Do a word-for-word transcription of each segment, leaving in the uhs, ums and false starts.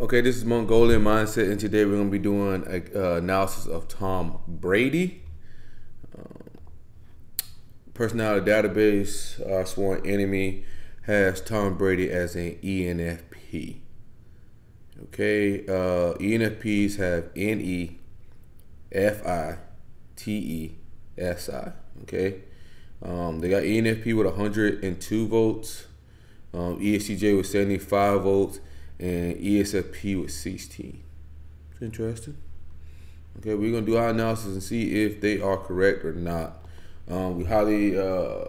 Okay, this is Mongolian Mindset, and today we're going to be doing an uh, analysis of Tom Brady. Um, Personality Database, our sworn enemy, has Tom Brady as an E N F P. Okay, uh, E N F Ps have N E F I T E S I, okay? Um, they got E N F P with one hundred two votes, um, E S T J with seventy-five votes, and E S F P with sixteen. It's interesting. Okay, we're gonna do our analysis and see if they are correct or not. Um, we highly uh,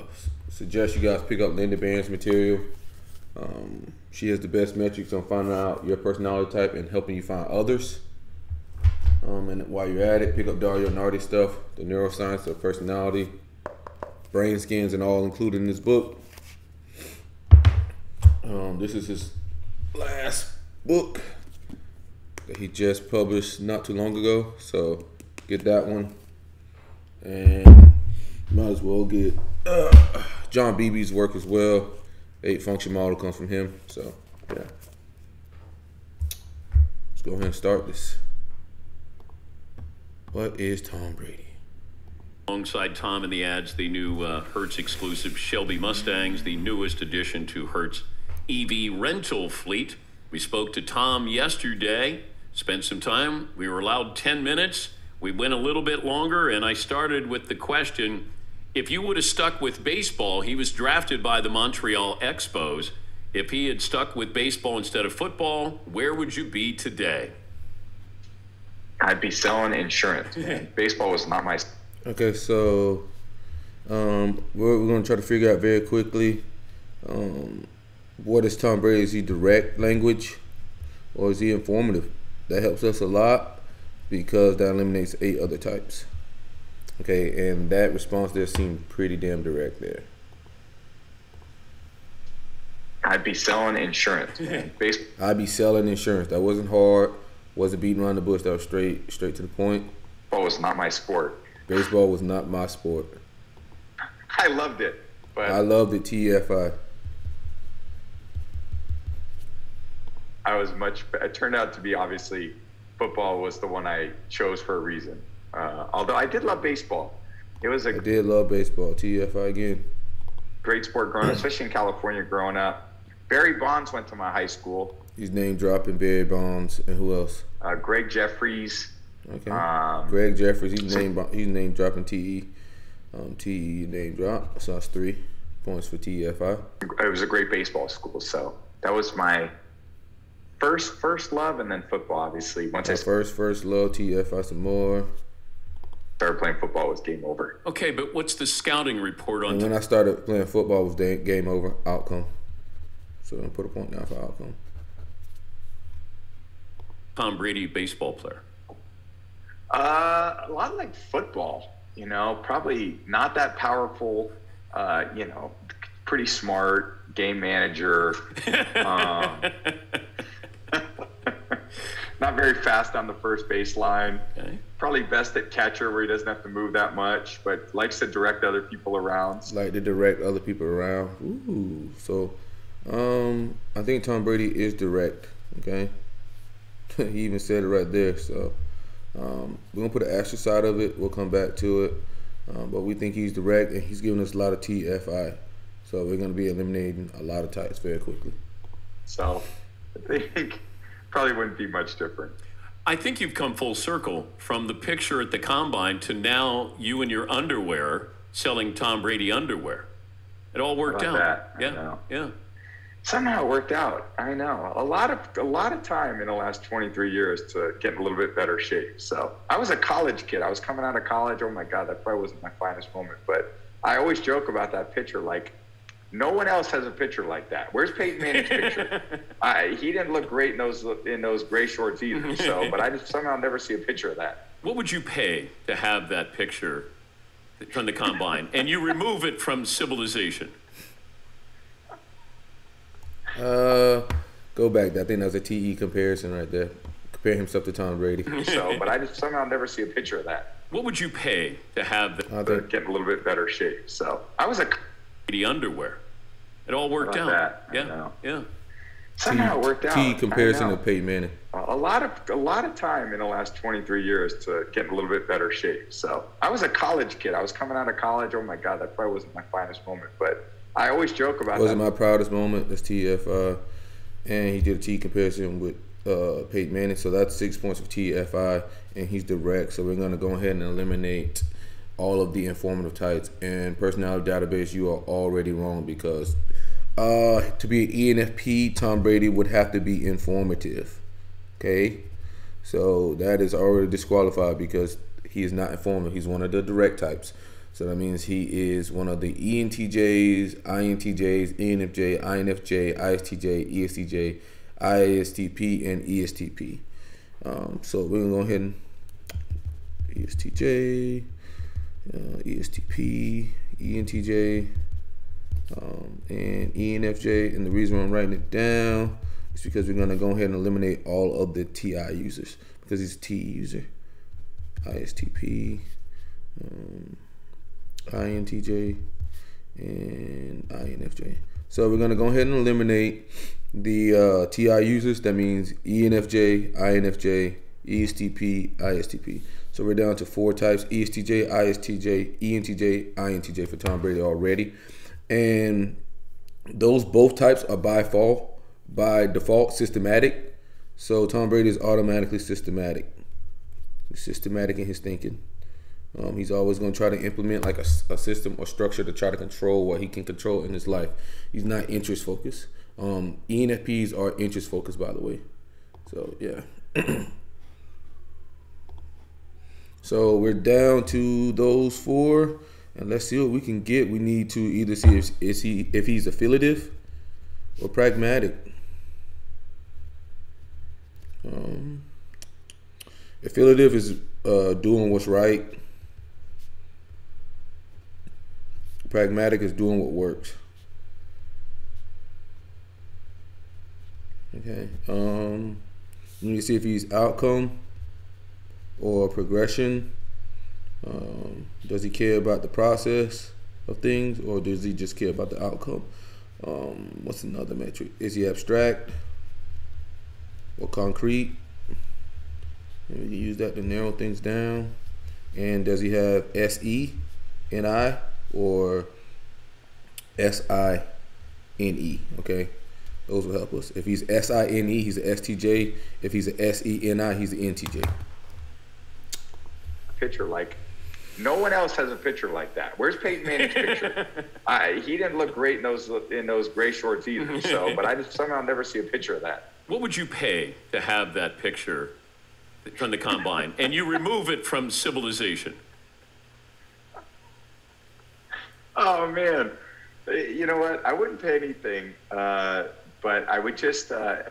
suggest you guys pick up Linda Band's material. Um, she has the best metrics on finding out your personality type and helping you find others. Um, and while you're at it, pick up Dario Nardi's stuff, The Neuroscience of Personality, Brain Scans, and all included in this book. Um, this is his last book that he just published not too long ago, so get that one. And might as well get uh, John Beebe's work as well. Eight function model comes from him, so yeah. Let's go ahead and start this. What is Tom Brady? Alongside Tom in the ads, the new uh, Hertz exclusive Shelby Mustangs, the newest addition to Hertz E V rental fleet. We spoke to Tom yesterday, spent some time. We were allowed ten minutes. We went a little bit longer, and I started with the question, if you would have stuck with baseball, he was drafted by the Montreal Expos. If he had stuck with baseball instead of football, where would you be today? I'd be selling insurance. Baseball was not my... Okay, so um, we're, we're going to try to figure out very quickly um, what is Tom Brady? Is he direct language or is he informative? That helps us a lot because that eliminates eight other types. Okay, and that response there seemed pretty damn direct there. I'd be selling insurance. I'd be selling insurance. That wasn't hard. Wasn't beating around the bush. That was straight, straight to the point. Baseball was not my sport. Baseball was not my sport. I loved it. But I loved it, T F I. I was much, it turned out to be obviously football was the one I chose for a reason. Uh, although I did love baseball. It was a I did love baseball, T F I again. Great sport growing up, especially in California growing up. Barry Bonds went to my high school. He's name dropping Barry Bonds, and who else? Uh, Gregg Jefferies. Okay. Um, Gregg Jefferies, he's name, he's name dropping T E. Um, T E name drop, so that's three points for T F I. It was a great baseball school, so that was my... First, first love, and then football, obviously. Once My I first, first love, T F I some more. Started playing football, was game over. Okay, but what's the scouting report on? And when I started playing football, was game over outcome. So I'm gonna put a point down for outcome. Tom Brady, baseball player. Uh, a lot like football, you know, probably not that powerful. Uh, you know, pretty smart game manager. Um, Not very fast on the first baseline. Okay. Probably best at catcher where he doesn't have to move that much, but likes to direct other people around. Like to direct other people around. Ooh. So, um, I think Tom Brady is direct. Okay. He even said it right there. So, um, we're gonna put an extra side of it. We'll come back to it. Um, but we think he's direct, and he's giving us a lot of T F I. So we're gonna be eliminating a lot of types very quickly. So, I think. Probably wouldn't be much different. I think you've come full circle from the picture at the combine to now you and your underwear selling Tom Brady underwear. It all worked out. That? Yeah, I know. Yeah. Somehow it worked out. I know. A lot of a lot of time in the last twenty-three years to get in a little bit better shape. So I was a college kid. I was coming out of college. Oh my God, that probably wasn't my finest moment. But I always joke about that picture, like. No one else has a picture like that. Where's Peyton Manning's picture? I, he didn't look great in those in those gray shorts either. So, but I just somehow never see a picture of that. What would you pay to have that picture from the combine, and you remove it from civilization? Uh, go back. I think that was a T E comparison right there. Compare himself to Tom Brady. So, but I just somehow never see a picture of that. What would you pay to have that? Get in a little bit better shape. So, I was a Brady underwear. It all worked out. That? Yeah, yeah. somehow it worked out. T comparison to Peyton Manning. A lot of a lot of time in the last twenty-three years to get in a little bit better shape. So I was a college kid. I was coming out of college. Oh my God, that probably wasn't my finest moment, but I always joke about it. Wasn't that. My proudest moment. That's T F I, and he did a T comparison with uh, Peyton Manning. So that's six points of T F I, and he's direct. So we're gonna go ahead and eliminate all of the informative types and personality database. You are already wrong because uh, to be an E N F P, Tom Brady would have to be informative. Okay, so that is already disqualified because he is not informative. He's one of the direct types. So that means he is one of the E N T Js, I N T Js, E N F J, I N F J, I S T J, E S T J, I S T P, and E S T P. Um, so we're going to go ahead and E S T J, uh, E S T P, E N T J, um, and E N F J. And the reason why I'm writing it down is because we're going to go ahead and eliminate all of the T I users because he's a T user. I S T P. Um, I N T J and I N F J. So we're gonna go ahead and eliminate the uh, T I users. That means E N F J, I N F J, E S T P, I S T P. So we're down to four types: E S T J, I S T J, E N T J, I N T J for Tom Brady already. And those both types are by default, by default systematic. So Tom Brady is automatically systematic. He's systematic in his thinking. Um, he's always going to try to implement like a, a system or structure to try to control what he can control in his life. He's not interest focused. Um, E N F Ps are interest focused, by the way. So yeah. So we're down to those four, and let's see what we can get. We need to either see if is he if he's affiliative or pragmatic. Um, affiliative is uh, doing what's right. Pragmatic is doing what works. Okay. Um, you need to see if he's outcome or progression. Um, does he care about the process of things, or does he just care about the outcome? Um, what's another metric? Is he abstract or concrete? Maybe you use that to narrow things down. And does he have S E, N I? Or S I N E, okay? Those will help us. If he's S I N E, he's an S T J. If he's an S E N I, he's an N T J. Picture like, no one else has a picture like that. Where's Peyton Manning's picture? I, he didn't look great in those in those gray shorts either, so, but I just somehow never see a picture of that. What would you pay to have that picture from the combine and you remove it from civilization? Oh man, you know what? I wouldn't pay anything, uh, but I would just. Uh,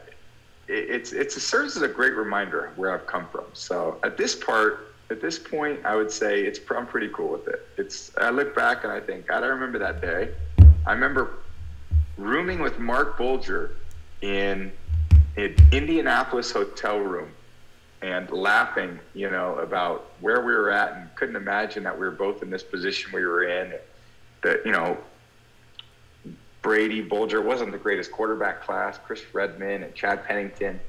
it, it's it's it serves as a great reminder of where I've come from. So at this part, at this point, I would say it's I'm pretty cool with it. It's I look back and I think, God, I remember that day. I remember rooming with Mark Bulger in an Indianapolis hotel room and laughing, you know, about where we were at and couldn't imagine that we were both in this position we were in. That, you know, Brady, Bulger wasn't the greatest quarterback class, Chris Redman and Chad Pennington.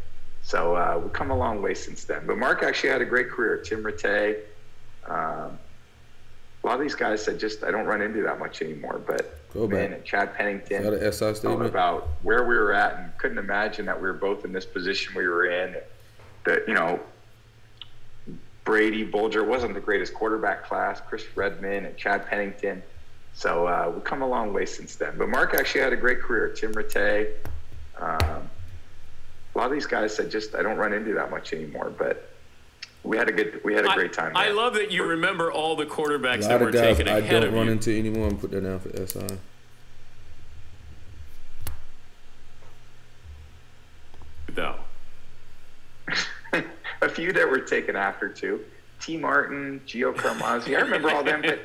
So uh, we've come a long way since then. But Mark actually had a great career. Tim Rattay. Um, a lot of these guys said just, I don't run into that much anymore. But man, and Chad Pennington talking about where we were at and couldn't imagine that we were both in this position we were in. That, you know, Brady, Bulger wasn't the greatest quarterback class, Chris Redman and Chad Pennington. So uh, we've come a long way since then. But Mark actually had a great career. Tim Rattay. Um, a lot of these guys said just I don't run into that much anymore. But we had a good, we had a I, great time. I there. love that you remember all the quarterbacks that were taken ahead of you. I don't run into anymore. And put that down for S I. No. A few that were taken after too. T. Martin, Gio Carmazzi. I remember all them. But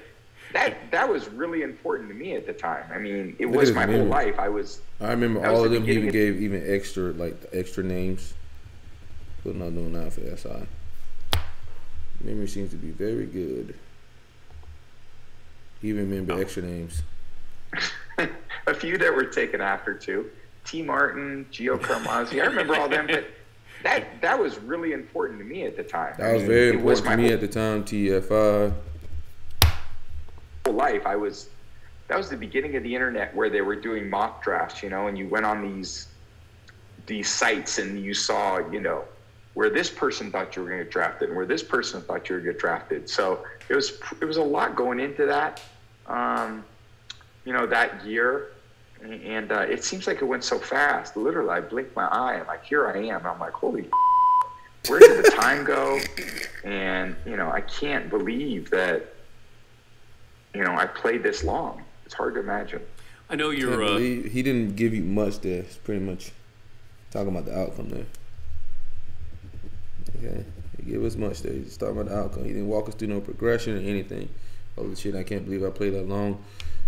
That that was really important to me at the time. I mean, it was my whole life. I was. I remember all of them. He even gave even extra like extra names. But not doing that for S I. Memory seems to be very good. Even remember extra names. A few that were taken after too. T. Martin, Gio Carmazzi. I remember all them, but that that was really important to me at the time. That was very it important was my to me whole, at the time. T F I. Whole life, I was. That was the beginning of the internet where they were doing mock drafts, you know, and you went on these these sites and you saw, you know, where this person thought you were going to get drafted and where this person thought you were going to get drafted. So it was it was a lot going into that, um, you know, that year. And uh, it seems like it went so fast. Literally, I blinked my eye and like, here I am. I'm like, holy, where did the time go? And, you know, I can't believe that, you know, I played this long. It's hard to imagine. I know you're. Uh, he didn't give you much there. It's pretty much talking about the outcome there. Okay, he gave us much there. He's just talking about the outcome. He didn't walk us through no progression or anything. Holy shit! I can't believe I played that long.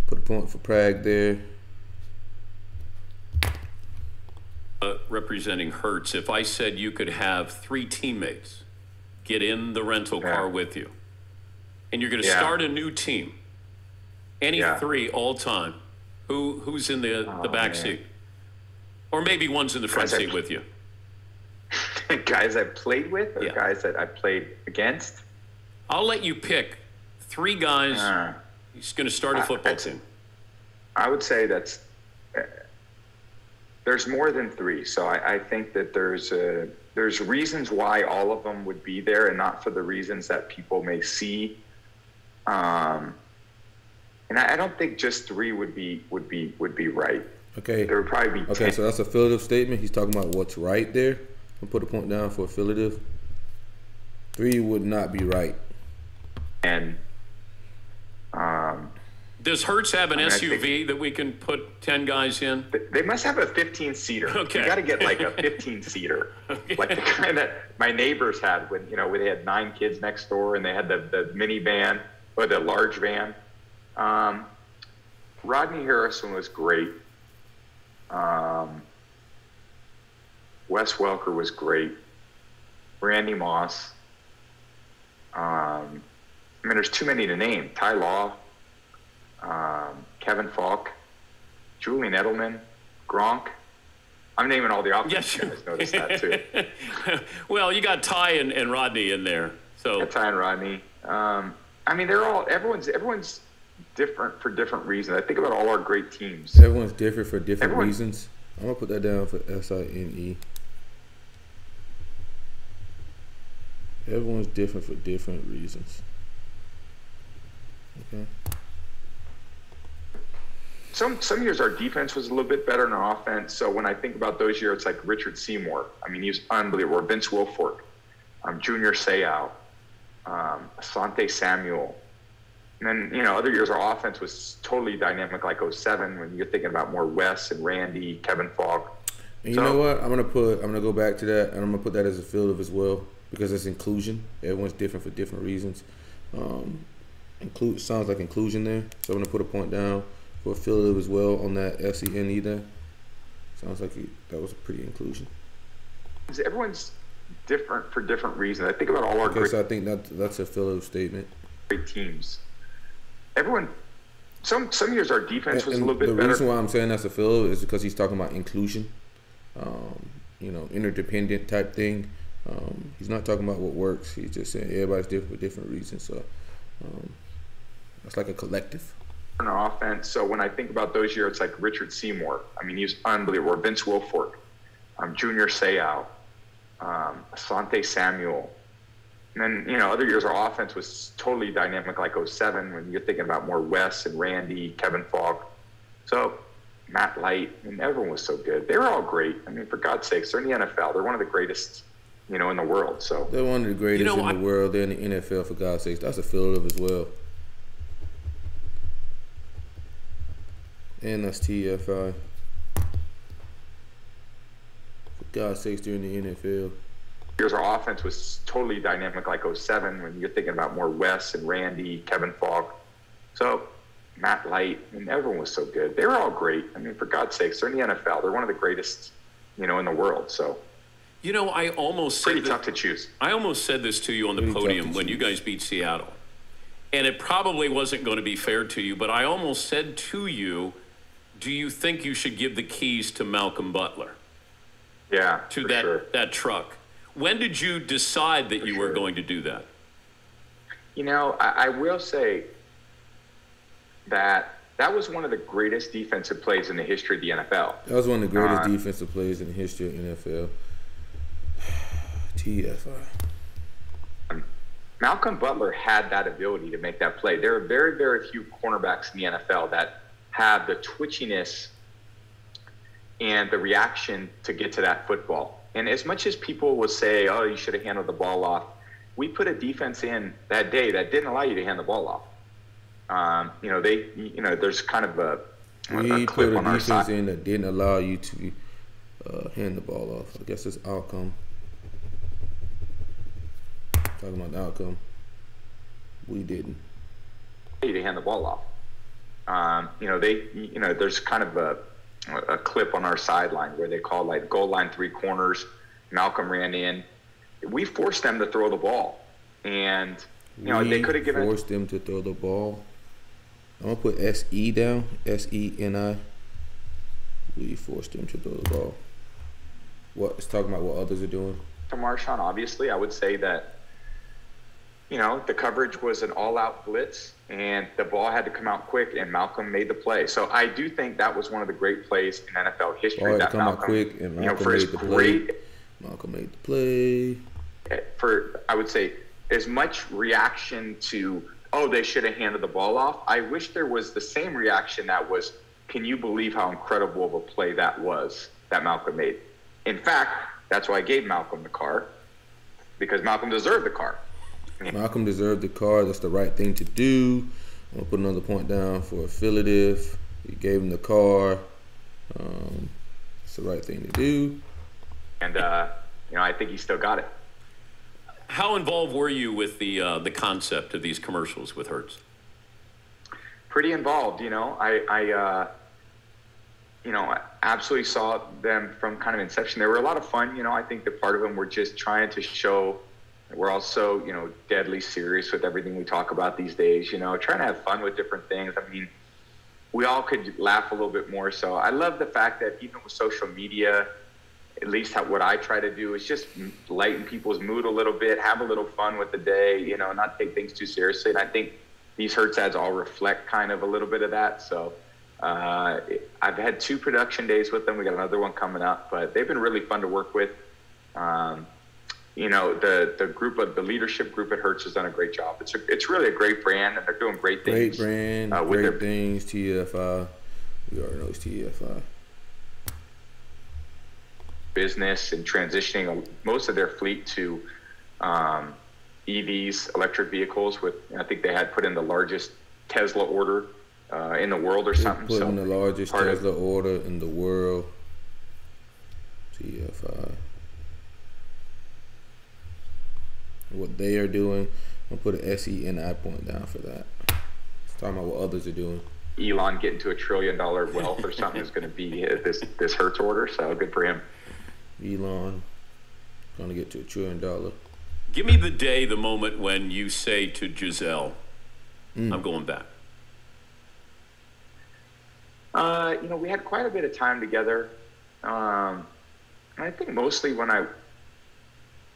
Put a point for Prague there. Uh, representing Hertz, if I said you could have three teammates get in the rental yeah. car with you, and you're going to yeah. start a new team. Any yeah. three all time, who who's in the oh, the back man. seat, or maybe one's in the front guys seat I, with you. Guys I played with, or yeah. guys that I played against. I'll let you pick three guys. Uh, he's going to start a football I, team. I would say that's uh, there's more than three. So I, I think that there's a, there's reasons why all of them would be there, and not for the reasons that people may see. Um. And I don't think just three would be would be would be right. Okay. There would probably be ten. Okay, so that's a affiliative statement. He's talking about what's right there. I'll put a point down for affiliative. Three would not be right. And um, does Hertz have an I mean, S U V that we can put ten guys in? They must have a fifteen seater. Okay. You got to get like a fifteen seater, okay. Like the kind that my neighbors had when you know when they had nine kids next door and they had the the minivan or the large van. Um, Rodney Harrison was great. Um, Wes Welker was great. Randy Moss. Um, I mean, there's too many to name. Ty Law, um, Kevin Faulk, Julian Edelman, Gronk. I'm naming all the options. Yes, you guys noticed that too. Well, you got Ty and, and Rodney in there. So Ty and Rodney. Um, I mean, they're all everyone's everyone's. different for different reasons. I think about all our great teams. Everyone's different for different Everyone. reasons. I'm gonna put that down for S I N E. Everyone's different for different reasons. Okay. Some some years our defense was a little bit better than our offense. So when I think about those years, it's like Richard Seymour. I mean, he was unbelievable. Or Vince Wilfork, um, Junior Seau, um, Asante Samuel. And then, you know, other years our offense was totally dynamic, like oh seven, when you're thinking about more Wes and Randy, Kevin Faulk. And you so, know what? I'm gonna put I'm gonna go back to that, and I'm gonna put that as a field of as well, because it's inclusion. Everyone's different for different reasons. Um, include sounds like inclusion there, so I'm gonna put a point down for a field of as well on that S E N E there. Sounds like that was a pretty inclusion. Everyone's different for different reasons. I think about all our. Okay, great so I think that that's a field of statement. Great teams. Everyone, some some years our defense was and a little bit the better. The reason why I'm saying that's a fill is because he's talking about inclusion, um, you know, interdependent type thing. Um, he's not talking about what works. He's just saying everybody's different for different reasons. So um, that's like a collective. Offense. So when I think about those years, it's like Richard Seymour. I mean, he's unbelievable. Or Vince Wilfork, um, Junior Seau, um, Asante Samuel. And then, you know, other years our offense was totally dynamic, like oh seven, when you're thinking about more Wes and Randy, Kevin Faulk. So Matt Light, and everyone was so good. They were all great. I mean, for God's sakes, they're in the N F L. They're one of the greatest, you know, in the world. So they're one of the greatest you know, in the I, world. They're in the N F L, for God's sakes. That's a field of as well. And that's T F I. For God's sakes, they're in the N F L. Years our offense was totally dynamic, like oh seven, when you're thinking about more Wes and Randy, Kevin Faulk. So Matt Light, and everyone was so good. They were all great. I mean, for God's sakes, they're in the N F L. They're one of the greatest, you know, in the world. So, you know, I almost pretty said tough this, to choose. I almost said this to you on the pretty podium when choose. you guys beat Seattle, and it probably wasn't going to be fair to you, but I almost said to you, do you think you should give the keys to Malcolm Butler? Yeah, to that sure. that truck. When did you decide that for you sure. were going to do that? You know, I, I will say that that was one of the greatest defensive plays in the history of the N F L. That was one of the greatest uh, defensive plays in the history of the N F L. T F I. Malcolm Butler had that ability to make that play. There are very, very few cornerbacks in the N F L that have the twitchiness and the reaction to get to that football. And as much as people will say, oh, you should have handled the ball off, we put a defense in that day that didn't allow you to hand the ball off. Um, you know, they, you know, there's kind of a, a clip on our side. We put a defense in that didn't allow you to uh, hand the ball off. I guess it's outcome. Talking about the outcome, we didn't. To hand the ball off. Um, you know, they, you know, there's kind of a, a clip on our sideline where they call like goal line three corners. Malcolm ran in. We forced them to throw the ball, and you know we they could have given. Forced them to throw the ball. I'm gonna put S E down. S E N I. We forced them to throw the ball. What it's talking about? What others are doing? To Marshawn, obviously, I would say that. You know, the coverage was an all-out blitz, and the ball had to come out quick, and Malcolm made the play. So I do think that was one of the great plays in N F L history. That come Malcolm, out quick, and Malcolm you know, for made his the great, play. Malcolm made the play. For, I would say, as much reaction to, oh, they should have handed the ball off, I wish there was the same reaction that was, can you believe how incredible of a play that was that Malcolm made? In fact, that's why I gave Malcolm the car, because Malcolm deserved the car. Malcolm deserved the card. That's the right thing to do. I'm going to put another point down for affiliative. He gave him the card. Um, it's the right thing to do. And, uh, you know, I think he still got it. How involved were you with the uh, the concept of these commercials with Hertz? Pretty involved, you know. I, I uh, you know, I absolutely saw them from kind of inception. They were a lot of fun. You know, I think that part of them were just trying to show – we're also, you know, deadly serious with everything we talk about these days, you know, trying to have fun with different things. I mean, we all could laugh a little bit more. So I love the fact that even with social media, at least how, what I try to do is just lighten people's mood a little bit, have a little fun with the day, you know, not take things too seriously. And I think these Hertz ads all reflect kind of a little bit of that. So uh, I've had two production days with them. We got another one coming up, but they've been really fun to work with. Um, You know, the the group of the leadership group at Hertz has done a great job. It's a, it's really a great brand, and they're doing great things. Great brand, uh, with great their... things. T F I, we already know it's T F I. Business and transitioning most of their fleet to um, E Vs, electric vehicles. With I think they had put in the largest Tesla order uh, in the world, or they something. Put so in the largest Tesla of... order in the world. T F I. What they are doing. I'm gonna put an S E N I point down for that. It's talking about what others are doing. Elon getting to a trillion dollar wealth or something is gonna be this this Hertz order, so good for him. Elon gonna get to a trillion dollar. Give me the day, the moment when you say to Giselle, mm. I'm going back. Uh, you know, we had quite a bit of time together. Um, and I think mostly when I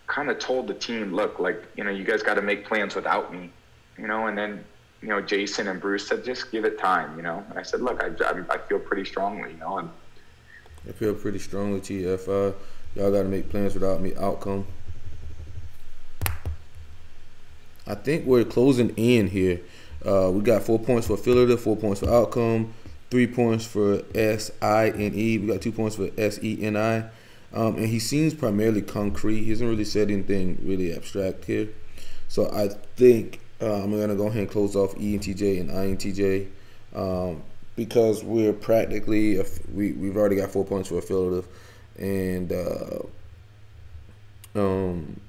kind of told the team, look, like, you know, you guys got to make plans without me, you know, and then, you know, Jason and Bruce said, just give it time, you know, and I said, look, I, I, I feel pretty strongly, you know. And I feel pretty strongly, T F I. Y'all got to make plans without me, outcome. I think we're closing in here. Uh, we got four points for affiliative, four points for outcome, three points for S I N E. We got two points for S E N I. Um, and he seems primarily concrete. He hasn't really said anything really abstract here. So I think uh, I'm going to go ahead and close off E N T J and I N T J um, because we're practically, we, we've already got four points for affiliative. And, uh, um,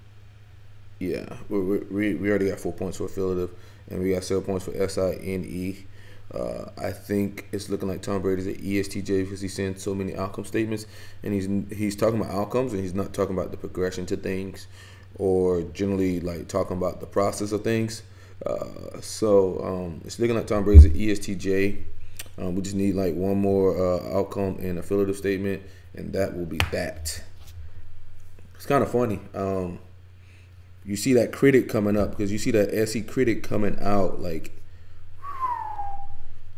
yeah, we, we, we already got four points for affiliative. And we got seven points for S I N E. Uh, I think it's looking like Tom Brady's an E S T J because he's saying so many outcome statements, and he's he's talking about outcomes, and he's not talking about the progression to things, or generally like talking about the process of things. Uh, so um, it's looking like Tom Brady's an E S T J. Um, we just need like one more uh, outcome and affiliative statement, and that will be that. It's kind of funny. Um, you see that critic coming up because you see that S E critic coming out. Like,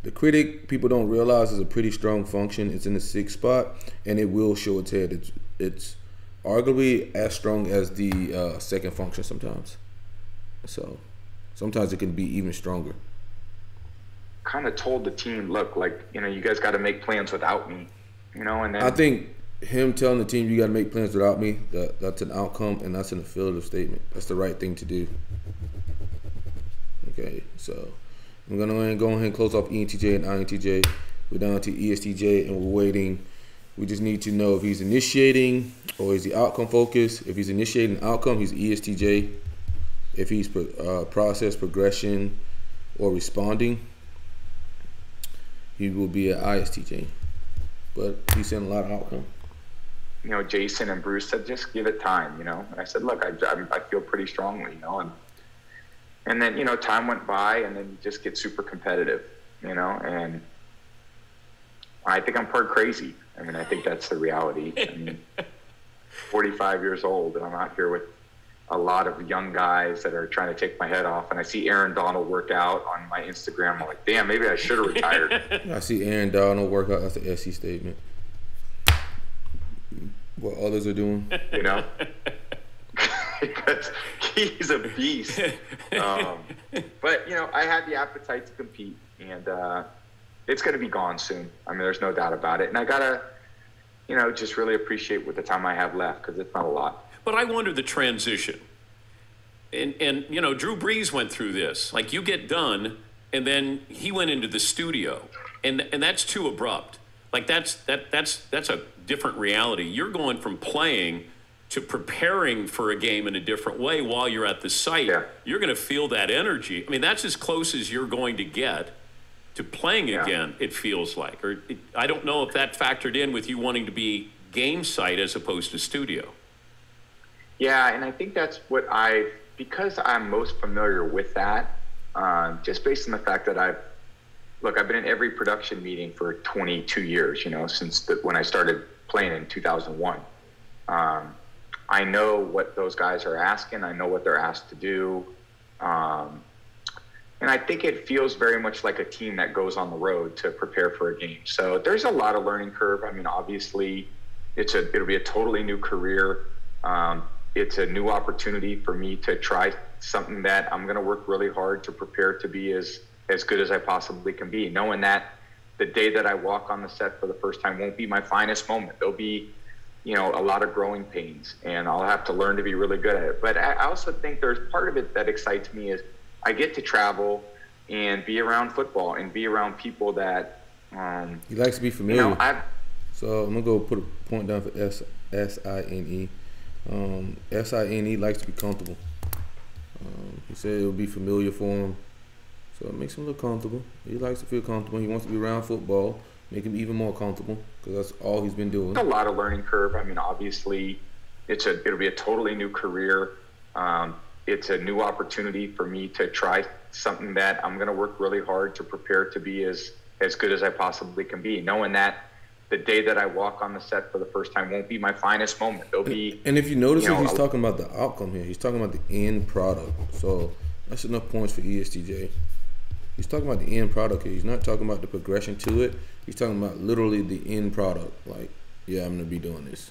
the critic, people don't realize, is a pretty strong function. It's in the sixth spot, and it will show its head. It's, it's arguably as strong as the uh, second function sometimes. So sometimes it can be even stronger. Kind of told the team, look, like, you know, you guys got to make plans without me, you know. And then I think him telling the team, you got to make plans without me, that, that's an outcome, and that's an affiliative statement. That's the right thing to do. Okay, so I'm going to go ahead and close off E N T J and I N T J. We're down to E S T J, and we're waiting. We just need to know if he's initiating or is he outcome focused. If he's initiating outcome, he's E S T J. If he's uh, process, progression, or responding, he will be an I S T J. But he's in a lot of outcome. You know, Jason and Bruce said, just give it time, you know. And I said, look, I, I feel pretty strongly, you know. And, and then, you know, time went by, and then you just get super competitive, you know. And I think I'm part crazy. I mean, I think that's the reality. I mean, forty-five years old, and I'm out here with a lot of young guys that are trying to take my head off. And I see Aaron Donald work out on my Instagram. I'm like, damn, maybe I should have retired. I see Aaron Donald work out. That's the S E statement. What others are doing. You know? Because he's a beast. Um, but, you know, I had the appetite to compete. And uh, it's going to be gone soon. I mean, there's no doubt about it. And I got to, you know, just really appreciate what the time I have left, because it's not a lot. But I wonder the transition. And, and, you know, Drew Brees went through this. Like, you get done, and then he went into the studio. And, and that's too abrupt. Like, that's, that, that's, that's a different reality. You're going from playing to preparing for a game in a different way while you're at the site. Yeah. You're going to feel that energy. I mean, that's as close as you're going to get to playing yeah. again, it feels like. Or it, I don't know if that factored in with you wanting to be game site as opposed to studio. Yeah, and I think that's what I, because I'm most familiar with that, um, just based on the fact that I've, look, I've been in every production meeting for twenty-two years, you know, since the, when I started playing in two thousand one. Um, I know what those guys are asking. I know what they're asked to do. Um, and I think it feels very much like a team that goes on the road to prepare for a game. So there's a lot of learning curve. I mean, obviously, it's a, it'll be a totally new career. Um, It's a new opportunity for me to try something that I'm going to work really hard to prepare to be as, as good as I possibly can be, knowing that the day that I walk on the set for the first time won't be my finest moment. There'll be, you know, a lot of growing pains, and I'll have to learn to be really good at it. But I also think there's part of it that excites me is I get to travel and be around football and be around people that um, – he likes to be familiar. You know, I've, so I'm going to go put a point down for S, S I N E. Um, S I N E likes to be comfortable. Um, he said it'll be familiar for him, so it makes him look comfortable. He likes to feel comfortable. He wants to be around football, make him even more comfortable, because that's all he's been doing. A lot of learning curve. I mean, obviously, it's a it'll be a totally new career. Um, it's a new opportunity for me to try something that I'm going to work really hard to prepare to be as as good as I possibly can be, knowing that the day that I walk on the set for the first time won't be my finest moment. It'll be. And if you notice, you know, he's talking about the outcome here. He's talking about the end product. So that's enough points for E S T J. He's talking about the end product here. He's not talking about the progression to it. He's talking about literally the end product. Like, yeah, I'm going to be doing this.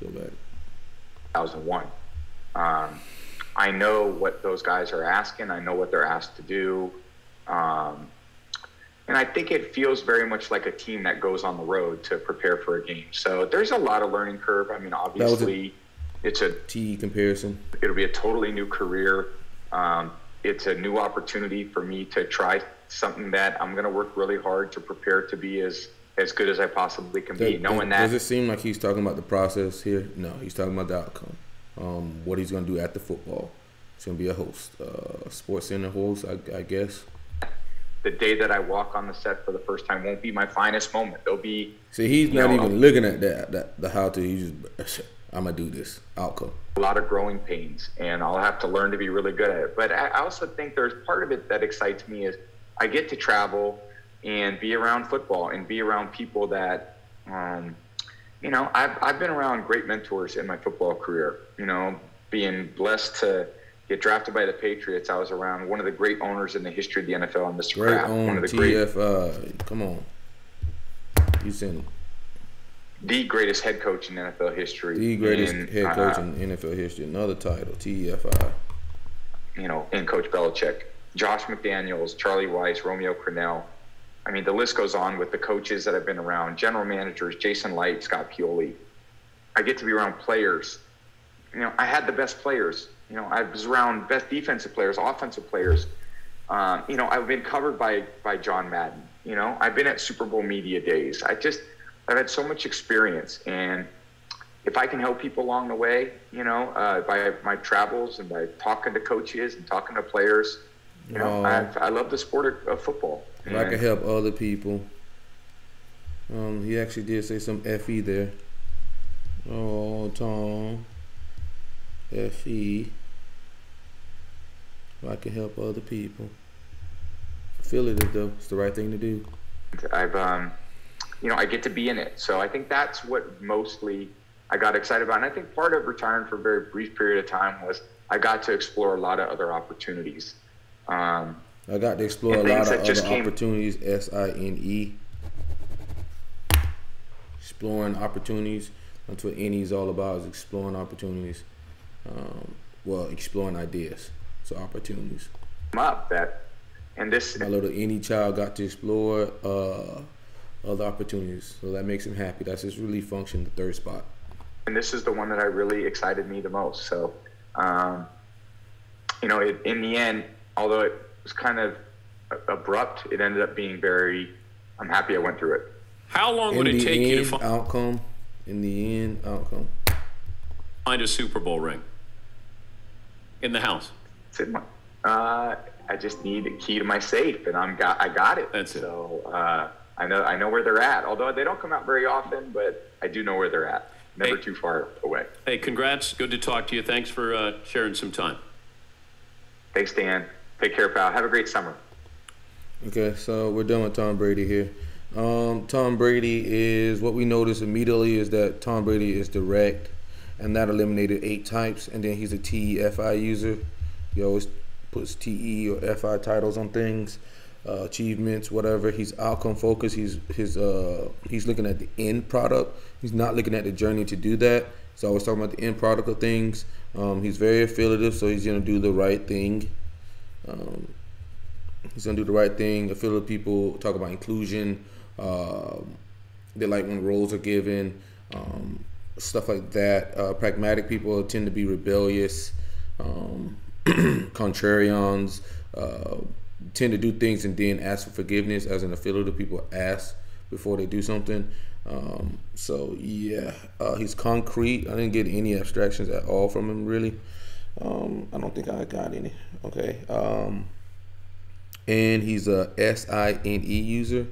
Let's go back. two thousand one. Um, I know what those guys are asking. I know what they're asked to do. Um, And I think it feels very much like a team that goes on the road to prepare for a game. So there's a lot of learning curve. I mean, obviously, a it's a T comparison. It'll be a totally new career. Um, it's a new opportunity for me to try something that I'm going to work really hard to prepare to be as, as good as I possibly can does, be. Knowing does, that. Does it seem like he's talking about the process here? No, he's talking about the outcome. Um, what he's going to do at the football. He's going to be a host, uh, sports center host, I, I guess. The day that I walk on the set for the first time won't be my finest moment. There'll be. See, he's not know, even um, looking at that, that the how to. He's just, I'm gonna do this outcome. A lot of growing pains, and I'll have to learn to be really good at it. But I also think there's part of it that excites me is I get to travel and be around football and be around people that, um, you know, I've, I've been around great mentors in my football career, you know, being blessed to get drafted by the Patriots. I was around one of the great owners in the history of the N F L, Mister Kraft. One of the T F I. Great. Come on. You seen the greatest head coach in N F L history. The greatest in, head coach uh, in N F L history. Another title, T F I. You know, and Coach Belichick, Josh McDaniels, Charlie Weiss, Romeo Crennel. I mean, the list goes on with the coaches that I've been around, general managers, Jason Light, Scott Pioli. I get to be around players. You know, I had the best players. You know, I was around best defensive players, offensive players. Um, you know, I've been covered by by John Madden. You know, I've been at Super Bowl media days. I just, I've had so much experience. And if I can help people along the way, you know, uh, by my travels and by talking to coaches and talking to players, you know, um, I, I love the sport of, of football. If I can help other people. Um, he actually did say some F E there. Oh, Tom. F E. If I can help other people. I feel it, though. It's the right thing to do. I've, um, you know, I get to be in it. So I think that's what mostly I got excited about. And I think part of retiring for a very brief period of time was I got to explore a lot of other opportunities. Um, I got to explore a lot of other opportunities, S I N E. Exploring opportunities. That's what N E is all about, is exploring opportunities. Um, well, exploring ideas. So opportunities. I'm up that, and this. My little N E child got to explore uh, other opportunities. So that makes him happy. That's his relief function, the third spot. And this is the one that I really excited me the most. So, um, you know, it, in the end, although it was kind of abrupt, it ended up being very, I'm happy I went through it. How long would it take you to find outcome? In the end outcome. Find a Super Bowl ring. In the house. Uh, I just need a key to my safe, and I'm got I got it. That's it. So uh, I know I know where they're at. Although they don't come out very often, but I do know where they're at. Never hey, too far away. Hey, congrats. Good to talk to you. Thanks for uh, sharing some time. Thanks, Dan. Take care, pal. Have a great summer. Okay, so we're done with Tom Brady here. Um, Tom Brady is, what we notice immediately is that Tom Brady is direct, and that eliminated eight types, and then he's a T E F I user. He always puts T E or F I titles on things, uh, achievements, whatever. He's outcome focused. He's, his, uh, he's looking at the end product. He's not looking at the journey to do that. He's always talking about the end product of things. Um, he's very affiliative, so he's going to do the right thing. Um, he's going to do the right thing. Affiliate people talk about inclusion. Uh, they like when roles are given, um, stuff like that. Uh, pragmatic people tend to be rebellious. Um, contrarians uh, tend to do things and then ask for forgiveness, as an affiliate people ask before they do something. Um, so yeah, uh, he's concrete. I didn't get any abstractions at all from him, really. Um, I don't think I got any. Okay. Um, and he's a S I N E user.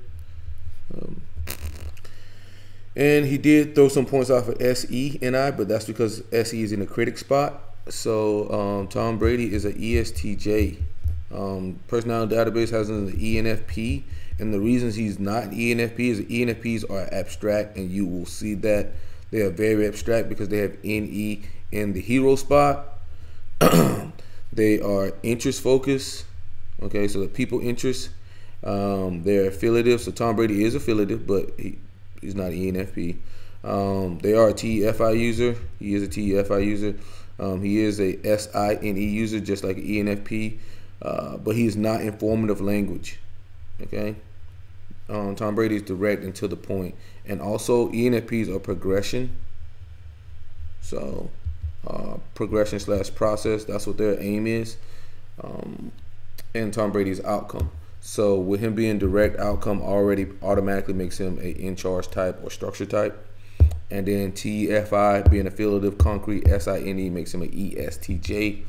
Um, and he did throw some points off of S E N I, but that's because S E is in the critic spot. So um, Tom Brady is an E S T J. Um, Personality Database has an E N F P, and the reasons he's not E N F P is E N F Ps are abstract, and you will see that they are very abstract because they have N E in the hero spot. They are interest focused, okay, so the people interest. Um, they're affiliative, so Tom Brady is affiliative, but he, he's not an E N F P. Um, they are a T E F I user. He is a T E F I user. Um, he is a S I N E user, just like an E N F P, uh, but he is not informative language, okay? Um, Tom Brady is direct and to the point. And also, E N F Ps are progression. So... Uh, progression slash process, that's what their aim is. Um, and Tom Brady's outcome. So with him being direct, outcome already automatically makes him a in charge type or structure type. And then T F I being affiliative, concrete, S I N E makes him an E S T J.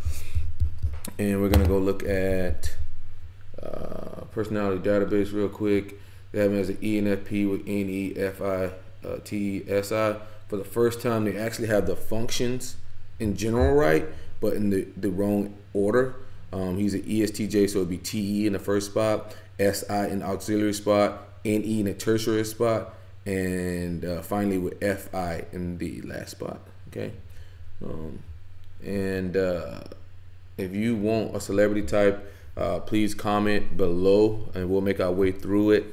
And we're gonna go look at uh, Personality Database real quick. They have him as an E N F P with N E F I, uh, T E S I. For the first time, they actually have the functions in general right, but in the, the wrong order. Um, he's an E S T J, so it'd be T E in the first spot, S I in the auxiliary spot, N E in the tertiary spot, and uh, finally with F I in the last spot. Okay, um, and uh, if you want a celebrity type, uh, please comment below and we'll make our way through it.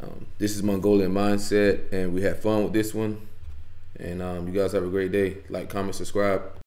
Um, this is Mongolian Mindset, and we had fun with this one. And um, you guys have a great day. Like, comment, subscribe.